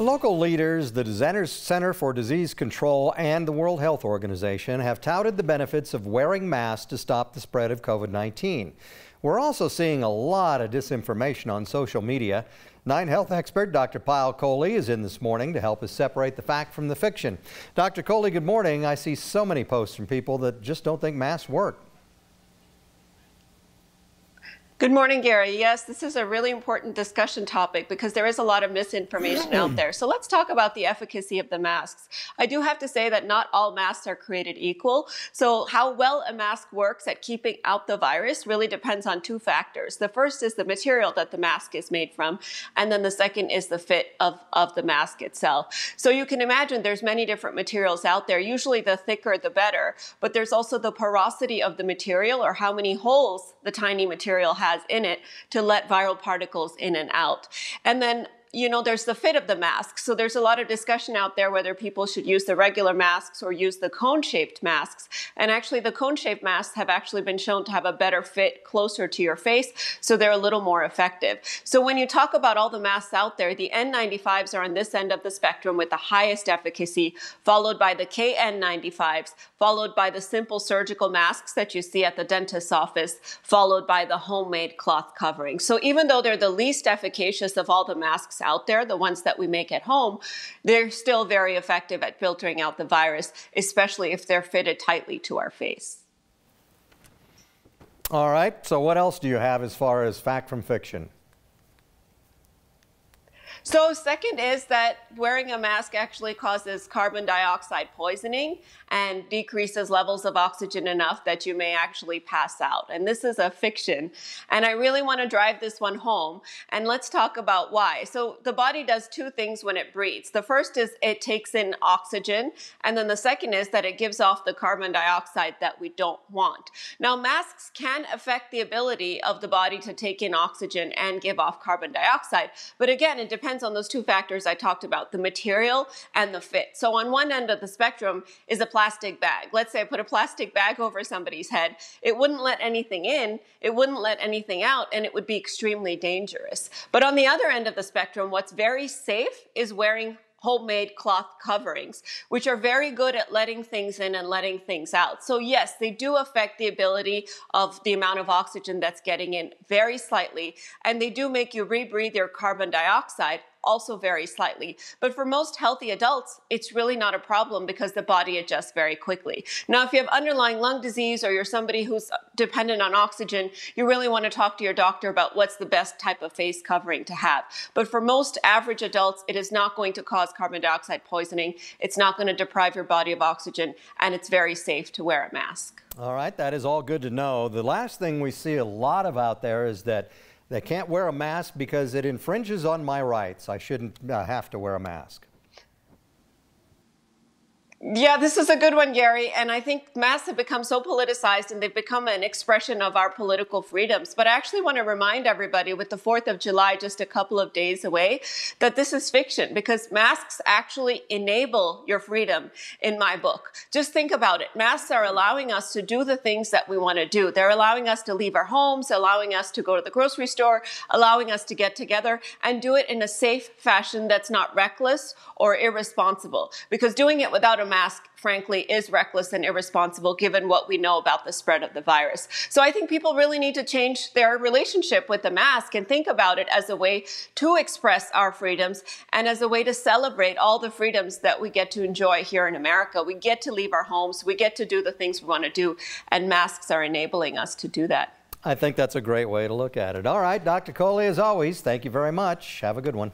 Local leaders, the Center for Disease Control and the World Health Organization have touted the benefits of wearing masks to stop the spread of COVID-19. We're also seeing a lot of disinformation on social media. Nine Health expert Dr. Payal Kohli is in this morning to help us separate the fact from the fiction. Dr. Kohli, good morning. I see so many posts from people that just don't think masks work. Good morning, Gary. Yes, this is a really important discussion topic because there is a lot of misinformation out there. So let's talk about the efficacy of the masks. I do have to say that not all masks are created equal. So how well a mask works at keeping out the virus really depends on two factors. The first is the material that the mask is made from, and then the second is the fit of the mask itself. So you can imagine there's many different materials out there. Usually the thicker the better, but there's also the porosity of the material, or how many holes the tiny material has in it to let viral particles in and out. And then, you know, there's the fit of the mask. So there's a lot of discussion out there whether people should use the regular masks or use the cone-shaped masks. And actually the cone-shaped masks have actually been shown to have a better fit closer to your face, so they're a little more effective. So when you talk about all the masks out there, the N95s are on this end of the spectrum with the highest efficacy, followed by the KN95s, followed by the simple surgical masks that you see at the dentist's office, followed by the homemade cloth covering. So even though they're the least efficacious of all the masks out there, the ones that we make at home, they're still very effective at filtering out the virus, especially if they're fitted tightly to our face. All right, so what else do you have as far as fact from fiction? So second is that wearing a mask actually causes carbon dioxide poisoning and decreases levels of oxygen enough that you may actually pass out. And this is a fiction. And I really want to drive this one home. And let's talk about why. So the body does two things when it breathes. The first is it takes in oxygen. And then the second is that it gives off the carbon dioxide that we don't want. Now, masks can affect the ability of the body to take in oxygen and give off carbon dioxide. But again, it depends on those two factors I talked about, the material and the fit. So on one end of the spectrum is a plastic bag. Let's say I put a plastic bag over somebody's head. It wouldn't let anything in, it wouldn't let anything out, and it would be extremely dangerous. But on the other end of the spectrum, what's very safe is wearing homemade cloth coverings, which are very good at letting things in and letting things out. So yes, they do affect the ability of the amount of oxygen that's getting in very slightly, and they do make you rebreathe your carbon dioxide also very slightly. But for most healthy adults, it's really not a problem because the body adjusts very quickly. Now, if you have underlying lung disease or you're somebody who's dependent on oxygen, you really want to talk to your doctor about what's the best type of face covering to have. But for most average adults, it is not going to cause carbon dioxide poisoning. It's not going to deprive your body of oxygen, and it's very safe to wear a mask. All right, that is all good to know. The last thing we see a lot of out there is that they can't wear a mask because it infringes on my rights. I shouldn't have to wear a mask. Yeah, this is a good one, Gary. And I think masks have become so politicized and they've become an expression of our political freedoms. But I actually want to remind everybody, with the 4th of July just a couple of days away, that this is fiction, because masks actually enable your freedom in my book. Just think about it. Masks are allowing us to do the things that we want to do. They're allowing us to leave our homes, allowing us to go to the grocery store, allowing us to get together and do it in a safe fashion that's not reckless or irresponsible. Because doing it without a mask, frankly, is reckless and irresponsible given what we know about the spread of the virus. So I think people really need to change their relationship with the mask and think about it as a way to express our freedoms and as a way to celebrate all the freedoms that we get to enjoy here in America. We get to leave our homes, we get to do the things we want to do, and masks are enabling us to do that. I think that's a great way to look at it. All right, Dr. Kohli, as always, thank you very much. Have a good one.